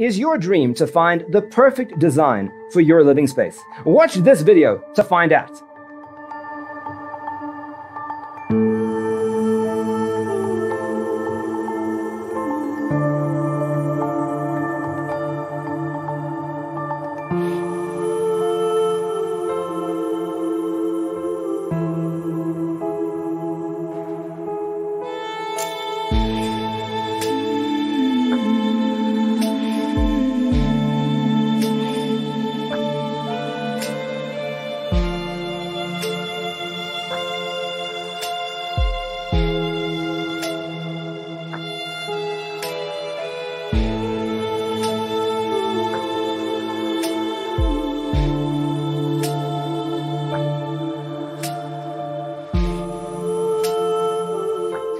Is your dream to find the perfect design for your living space? Watch this video to find out.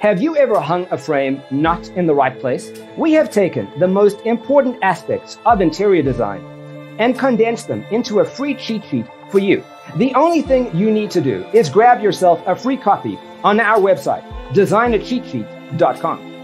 Have you ever hung a frame not in the right place? We have taken the most important aspects of interior design and condensed them into a free cheat sheet for you. The only thing you need to do is grab yourself a free copy on our website, designacheatsheet.com.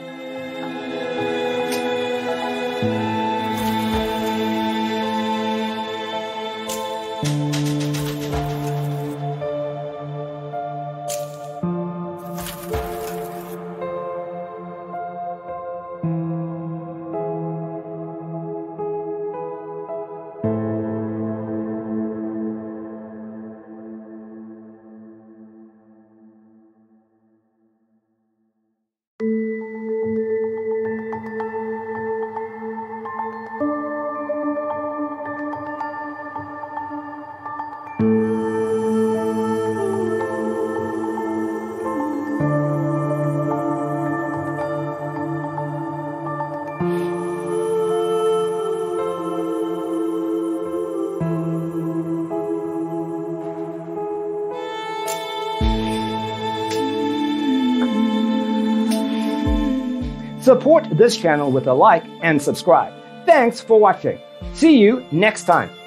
Support this channel with a like and subscribe. Thanks for watching. See you next time.